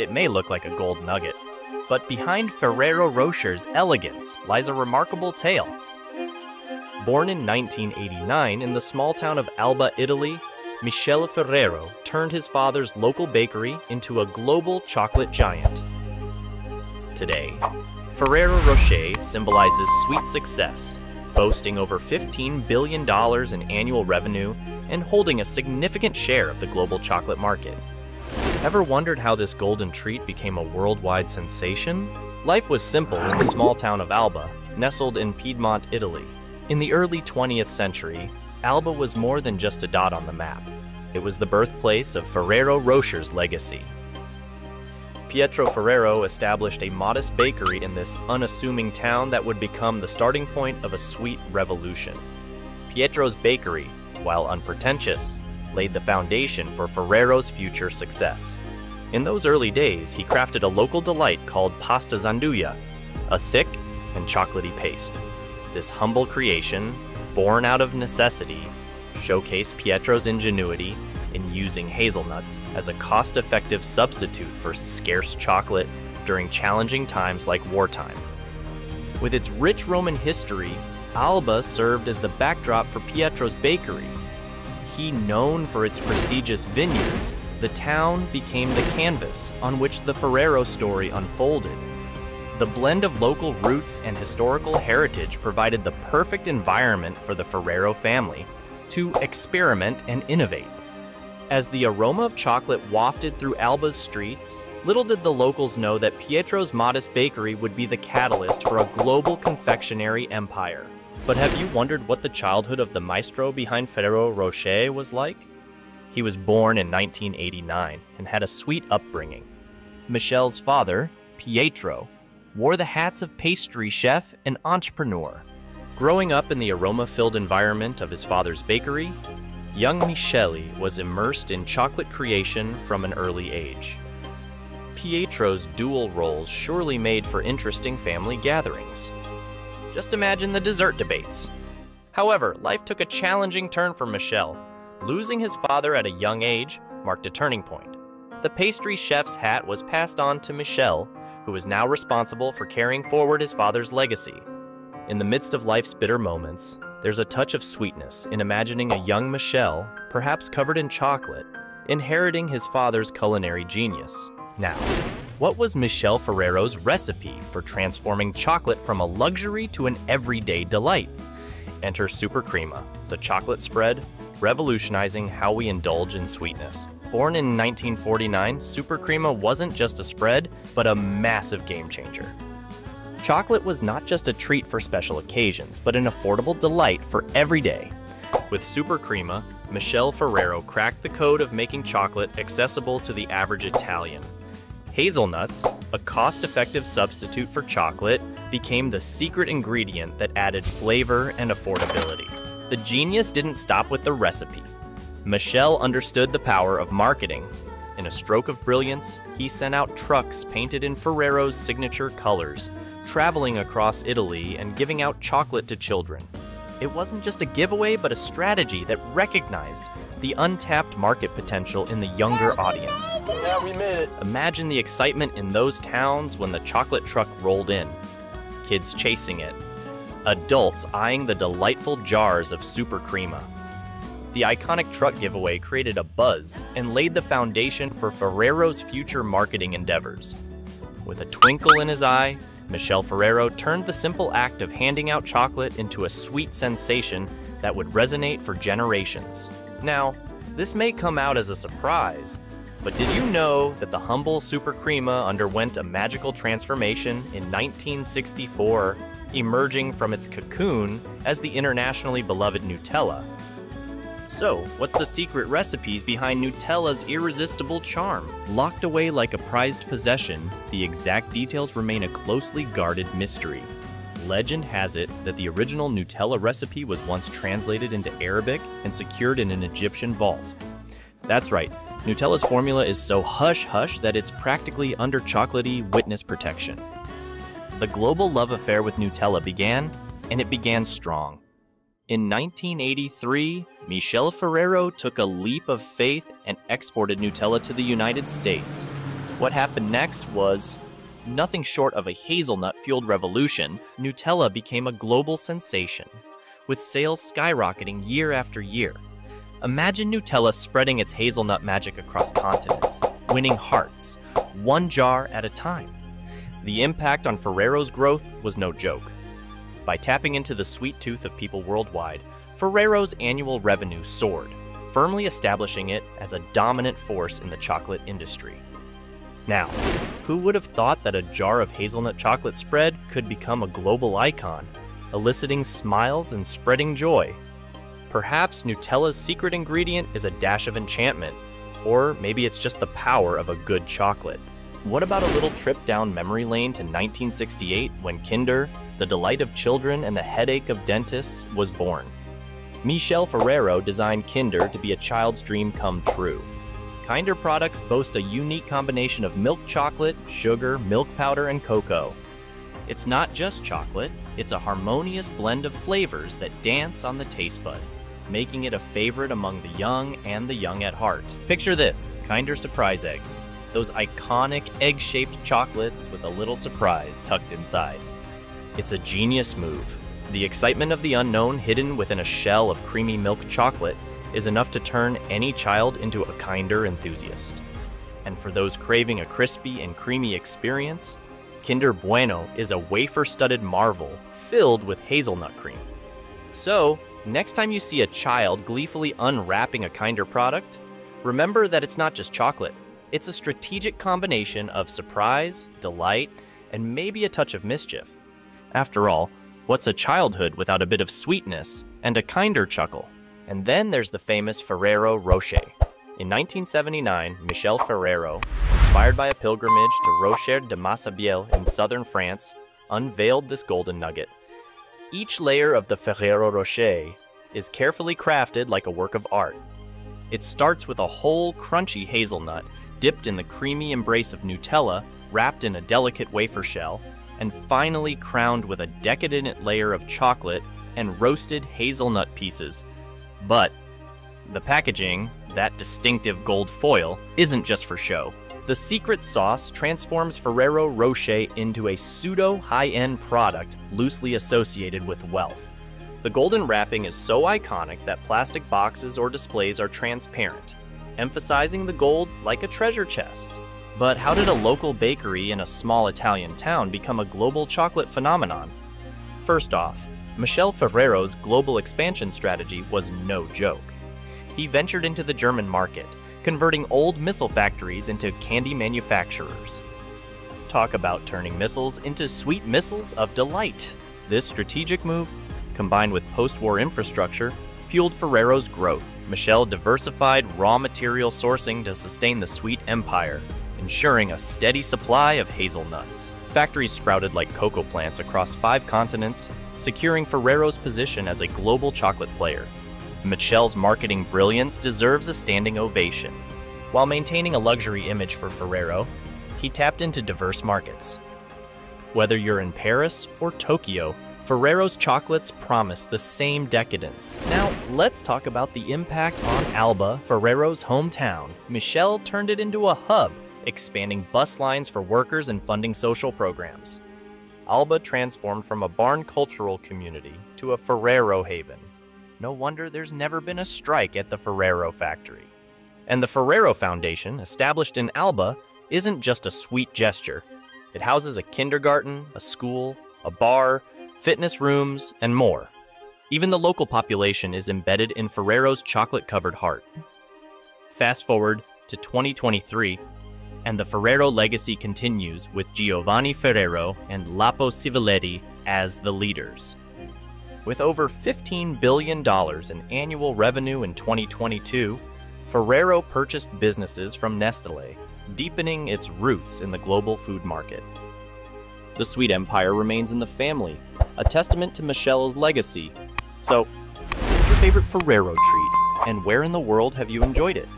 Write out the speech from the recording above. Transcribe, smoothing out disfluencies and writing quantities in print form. It may look like a gold nugget. But behind Ferrero Rocher's elegance lies a remarkable tale. Born in 1989 in the small town of Alba, Italy, Michele Ferrero turned his father's local bakery into a global chocolate giant. Today, Ferrero Rocher symbolizes sweet success, boasting over $15 billion in annual revenue and holding a significant share of the global chocolate market. Ever wondered how this golden treat became a worldwide sensation? Life was simple in the small town of Alba, nestled in Piedmont, Italy. In the early 20th century, Alba was more than just a dot on the map. It was the birthplace of Ferrero Rocher's legacy. Pietro Ferrero established a modest bakery in this unassuming town that would become the starting point of a sweet revolution. Pietro's bakery, while unpretentious, laid the foundation for Ferrero's future success. In those early days, he crafted a local delight called Pasta Zanduja, a thick and chocolatey paste. This humble creation, born out of necessity, showcased Pietro's ingenuity in using hazelnuts as a cost-effective substitute for scarce chocolate during challenging times like wartime. With its rich Roman history, Alba served as the backdrop for Pietro's bakery. Known for its prestigious vineyards, the town became the canvas on which the Ferrero story unfolded. The blend of local roots and historical heritage provided the perfect environment for the Ferrero family to experiment and innovate. As the aroma of chocolate wafted through Alba's streets, little did the locals know that Pietro's modest bakery would be the catalyst for a global confectionery empire. But have you wondered what the childhood of the maestro behind Ferrero Rocher was like? He was born in 1989 and had a sweet upbringing. Michele's father, Pietro, wore the hats of pastry chef and entrepreneur. Growing up in the aroma-filled environment of his father's bakery, young Michele was immersed in chocolate creation from an early age. Pietro's dual roles surely made for interesting family gatherings. Just imagine the dessert debates. However, life took a challenging turn for Michele. Losing his father at a young age marked a turning point. The pastry chef's hat was passed on to Michele, who is now responsible for carrying forward his father's legacy. In the midst of life's bitter moments, there's a touch of sweetness in imagining a young Michele, perhaps covered in chocolate, inheriting his father's culinary genius. Now, what was Michele Ferrero's recipe for transforming chocolate from a luxury to an everyday delight? Enter Supercrema, the chocolate spread, revolutionizing how we indulge in sweetness. Born in 1949, Supercrema wasn't just a spread, but a massive game changer. Chocolate was not just a treat for special occasions, but an affordable delight for every day. With Supercrema, Michele Ferrero cracked the code of making chocolate accessible to the average Italian. Hazelnuts, a cost-effective substitute for chocolate, became the secret ingredient that added flavor and affordability. The genius didn't stop with the recipe. Michele understood the power of marketing. In a stroke of brilliance, he sent out trucks painted in Ferrero's signature colors, traveling across Italy and giving out chocolate to children. It wasn't just a giveaway, but a strategy that recognized the untapped market potential in the younger audience. Yeah, we made it. Imagine the excitement in those towns when the chocolate truck rolled in. Kids chasing it, adults eyeing the delightful jars of Supercrema. The iconic truck giveaway created a buzz and laid the foundation for Ferrero's future marketing endeavors. With a twinkle in his eye, Michele Ferrero turned the simple act of handing out chocolate into a sweet sensation that would resonate for generations. Now, this may come out as a surprise, but did you know that the humble Supercrema underwent a magical transformation in 1964, emerging from its cocoon as the internationally beloved Nutella? So, what's the secret recipes behind Nutella's irresistible charm? Locked away like a prized possession, the exact details remain a closely guarded mystery. Legend has it that the original Nutella recipe was once translated into Arabic and secured in an Egyptian vault. That's right, Nutella's formula is so hush-hush that it's practically under chocolatey witness protection. The global love affair with Nutella began, and it began strong. In 1983, Michele Ferrero took a leap of faith and exported Nutella to the United States. What happened next was nothing short of a hazelnut-fueled revolution. Nutella became a global sensation, with sales skyrocketing year after year. Imagine Nutella spreading its hazelnut magic across continents, winning hearts, one jar at a time. The impact on Ferrero's growth was no joke. By tapping into the sweet tooth of people worldwide, Ferrero's annual revenue soared, firmly establishing it as a dominant force in the chocolate industry. Now, who would have thought that a jar of hazelnut chocolate spread could become a global icon, eliciting smiles and spreading joy? Perhaps Nutella's secret ingredient is a dash of enchantment, or maybe it's just the power of a good chocolate. What about a little trip down memory lane to 1968 when Kinder, the delight of children and the headache of dentists, was born? Michele Ferrero designed Kinder to be a child's dream come true. Kinder products boast a unique combination of milk chocolate, sugar, milk powder, and cocoa. It's not just chocolate, it's a harmonious blend of flavors that dance on the taste buds, making it a favorite among the young and the young at heart. Picture this, Kinder Surprise Eggs, those iconic egg-shaped chocolates with a little surprise tucked inside. It's a genius move. The excitement of the unknown hidden within a shell of creamy milk chocolate is enough to turn any child into a Kinder enthusiast. And for those craving a crispy and creamy experience, Kinder Bueno is a wafer-studded marvel filled with hazelnut cream. So, next time you see a child gleefully unwrapping a Kinder product, remember that it's not just chocolate. It's a strategic combination of surprise, delight, and maybe a touch of mischief. After all, what's a childhood without a bit of sweetness and a Kinder chuckle? And then there's the famous Ferrero Rocher. In 1979, Michele Ferrero, inspired by a pilgrimage to Rocher de Massabielle in southern France, unveiled this golden nugget. Each layer of the Ferrero Rocher is carefully crafted like a work of art. It starts with a whole crunchy hazelnut dipped in the creamy embrace of Nutella, wrapped in a delicate wafer shell, and finally crowned with a decadent layer of chocolate and roasted hazelnut pieces. But the packaging, that distinctive gold foil, isn't just for show. The secret sauce transforms Ferrero Rocher into a pseudo-high-end product loosely associated with wealth. The golden wrapping is so iconic that plastic boxes or displays are transparent, emphasizing the gold like a treasure chest. But how did a local bakery in a small Italian town become a global chocolate phenomenon? First off, Michele Ferrero's global expansion strategy was no joke. He ventured into the German market, converting old missile factories into candy manufacturers. Talk about turning missiles into sweet missiles of delight. This strategic move, combined with post-war infrastructure, fueled Ferrero's growth. Michele diversified raw material sourcing to sustain the sweet empire, ensuring a steady supply of hazelnuts. Factories sprouted like cocoa plants across 5 continents, securing Ferrero's position as a global chocolate player. Michele's marketing brilliance deserves a standing ovation. While maintaining a luxury image for Ferrero, he tapped into diverse markets. Whether you're in Paris or Tokyo, Ferrero's chocolates promise the same decadence. Now, let's talk about the impact on Alba, Ferrero's hometown. Michele turned it into a hub, expanding bus lines for workers and funding social programs. Alba transformed from a barn cultural community to a Ferrero haven. No wonder there's never been a strike at the Ferrero factory. And the Ferrero Foundation, established in Alba, isn't just a sweet gesture. It houses a kindergarten, a school, a bar, fitness rooms, and more. Even the local population is embedded in Ferrero's chocolate-covered heart. Fast forward to 2023, and the Ferrero legacy continues with Giovanni Ferrero and Lapo Civiletti as the leaders. With over $15 billion in annual revenue in 2022, Ferrero purchased businesses from Nestlé, deepening its roots in the global food market. The sweet empire remains in the family, a testament to Michele's legacy. So, what's your favorite Ferrero treat, and where in the world have you enjoyed it?